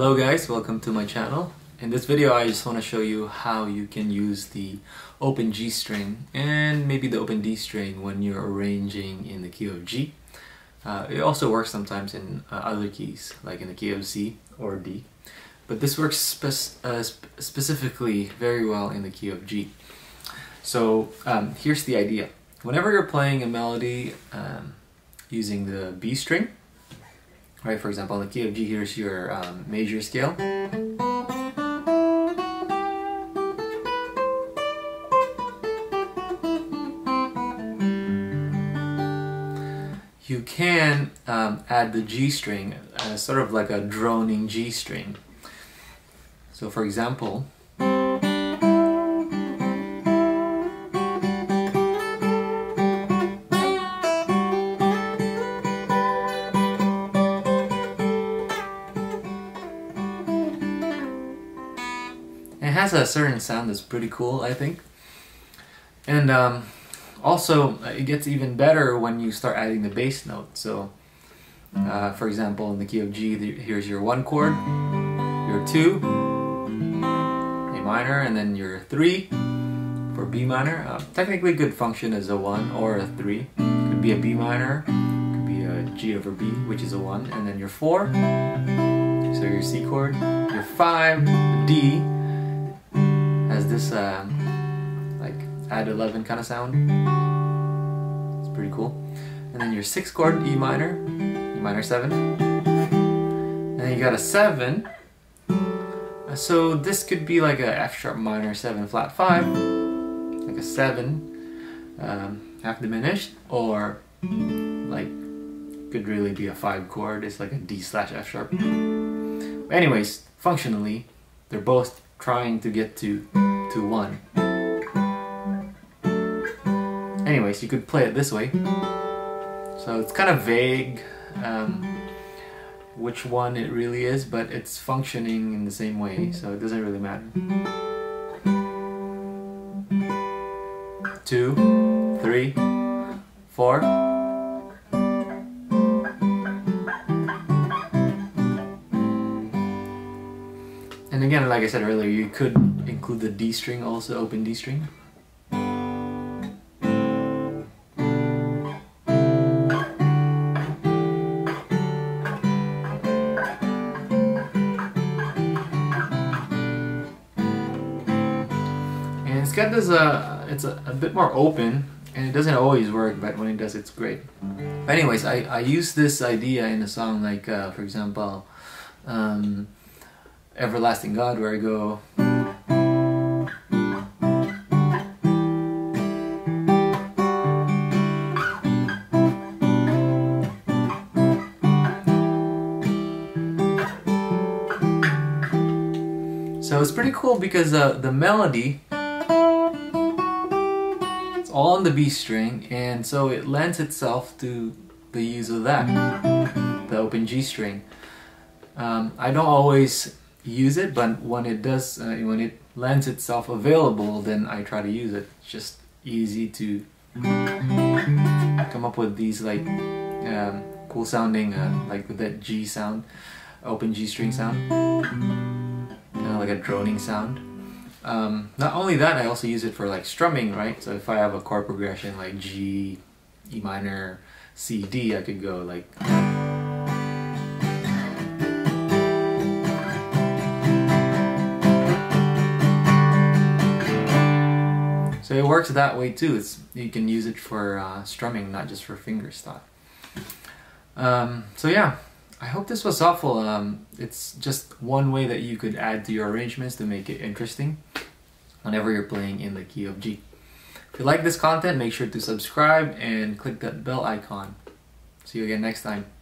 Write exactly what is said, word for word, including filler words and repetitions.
Hello guys, welcome to my channel. In this video I just want to show you how you can use the open G string and maybe the open D string when you're arranging in the key of G. Uh, it also works sometimes in uh, other keys, like in the key of C or D, but this works spe uh, sp specifically very well in the key of G. So um, here's the idea. Whenever you're playing a melody um, using the B string, right, for example, in the key of G, here's your um, major scale. You can um, add the G string, uh, sort of like a droning G string. So for example, it has a certain sound that's pretty cool, I think. And um, also, it gets even better when you start adding the bass note. So, uh, for example, in the key of G, here's your one chord, your two, A minor, and then your three for B minor. Uh, technically, good function is a one or a three. It could be a B minor, it could be a G over B, which is a one, and then your four, so your C chord, your five, D. This um, like add eleven kind of sound. It's pretty cool. And then your sixth chord, E minor, E minor seven. And then you got a seven. So this could be like a F sharp minor seven flat five, like a seven um, half diminished, or like could really be a five chord. It's like a D slash F sharp. But anyways, functionally, they're both trying to get to to one. Anyways, you could play it this way. So it's kind of vague um, which one it really is, but it's functioning in the same way, so it doesn't really matter. Two, three, four. And again, like I said earlier, you could include the D string also, open D string. And it's got this, uh, it's a, a bit more open, and it doesn't always work, but when it does, it's great. But anyways, I, I use this idea in a song, like uh, for example, um, Everlasting God, where I go. So it's pretty cool because uh, the melody, it's all on the B string, and so it lends itself to the use of that, the open G string. Um, I don't always use it, but when it does, uh, when it lends itself available, then I try to use it. It's just easy to come up with these like um, cool sounding, uh, like with that G sound, open G string sound, kind of like a droning sound. Um, not only that, I also use it for like strumming, right? So if I have a chord progression like G, E minor, C, D, I could go like. So it works that way too. It's, you can use it for uh, strumming, not just for fingerstyle. Um, so yeah, I hope this was helpful. Um, it's just one way that you could add to your arrangements to make it interesting whenever you're playing in the key of G. If you like this content, make sure to subscribe and click that bell icon. See you again next time.